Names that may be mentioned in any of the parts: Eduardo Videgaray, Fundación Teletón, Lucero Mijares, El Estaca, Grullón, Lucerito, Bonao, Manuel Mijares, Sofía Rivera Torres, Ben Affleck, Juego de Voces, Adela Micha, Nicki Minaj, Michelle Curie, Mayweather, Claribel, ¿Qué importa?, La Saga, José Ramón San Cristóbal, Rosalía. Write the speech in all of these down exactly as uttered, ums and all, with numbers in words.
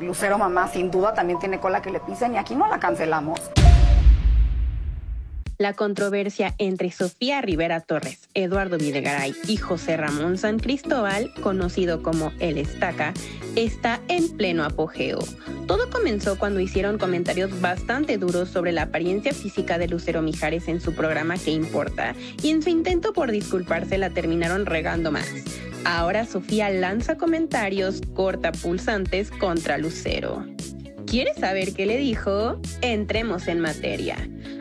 Lucero mamá sin duda también tiene cola que le pisen y aquí no la cancelamos. La controversia entre Sofía Rivera Torres, Eduardo Videgaray y José Ramón San Cristóbal, conocido como El Estaca, está en pleno apogeo. Todo comenzó cuando hicieron comentarios bastante duros sobre la apariencia física de Lucero Mijares en su programa ¿Qué importa? Y en su intento por disculparse la terminaron regando más. Ahora Sofía lanza comentarios corta pulsantes contra Lucero. ¿Quieres saber qué le dijo? Entremos en materia.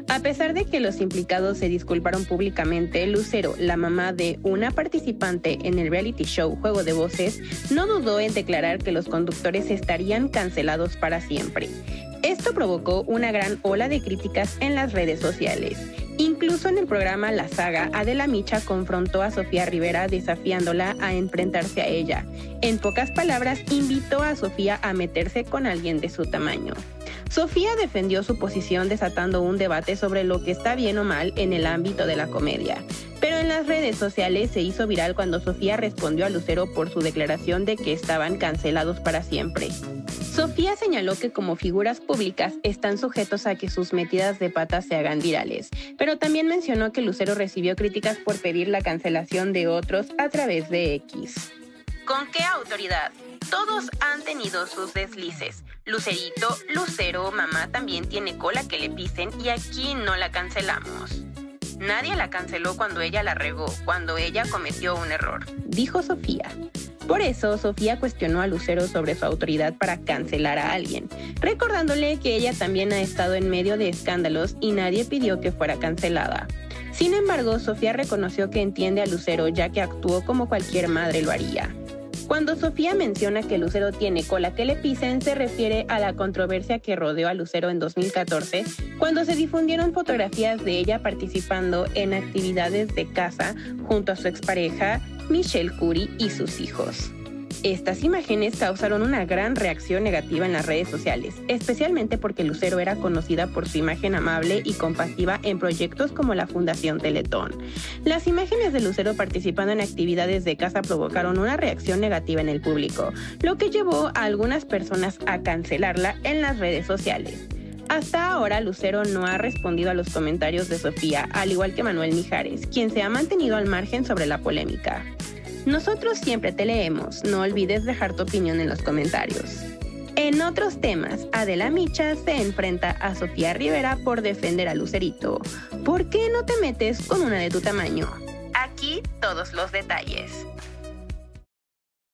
A pesar de que los implicados se disculparon públicamente, Lucero, la mamá de una participante en el reality show Juego de Voces, no dudó en declarar que los conductores estarían cancelados para siempre. Esto provocó una gran ola de críticas en las redes sociales. Incluso en el programa La Saga, Adela Micha confrontó a Sofía Rivera desafiándola a enfrentarse a ella. En pocas palabras, invitó a Sofía a meterse con alguien de su tamaño. Sofía defendió su posición desatando un debate sobre lo que está bien o mal en el ámbito de la comedia. Pero en las redes sociales se hizo viral cuando Sofía respondió a Lucero por su declaración de que estaban cancelados para siempre. Sofía señaló que como figuras públicas están sujetos a que sus metidas de patas se hagan virales, pero también mencionó que Lucero recibió críticas por pedir la cancelación de otros a través de X. ¿Con qué autoridad? Todos han tenido sus deslices. Lucerito, Lucero, mamá también tiene cola que le pisen y aquí no la cancelamos. Nadie la canceló cuando ella la regó, cuando ella cometió un error, dijo Sofía. Por eso, Sofía cuestionó a Lucero sobre su autoridad para cancelar a alguien, recordándole que ella también ha estado en medio de escándalos y nadie pidió que fuera cancelada. Sin embargo, Sofía reconoció que entiende a Lucero ya que actuó como cualquier madre lo haría. Cuando Sofía menciona que Lucero tiene cola que le pisen, se refiere a la controversia que rodeó a Lucero en dos mil catorce, cuando se difundieron fotografías de ella participando en actividades de casa junto a su expareja, Michelle Curie, y sus hijos. Estas imágenes causaron una gran reacción negativa en las redes sociales, especialmente porque Lucero era conocida por su imagen amable y compasiva en proyectos como la Fundación Teletón. Las imágenes de Lucero participando en actividades de casa provocaron una reacción negativa en el público, lo que llevó a algunas personas a cancelarla en las redes sociales. Hasta ahora, Lucero no ha respondido a los comentarios de Sofía, al igual que Manuel Mijares, quien se ha mantenido al margen sobre la polémica. Nosotros siempre te leemos, no olvides dejar tu opinión en los comentarios. En otros temas, Adela Micha se enfrenta a Sofía Rivera por defender a Lucerito. ¿Por qué no te metes con una de tu tamaño? Aquí todos los detalles.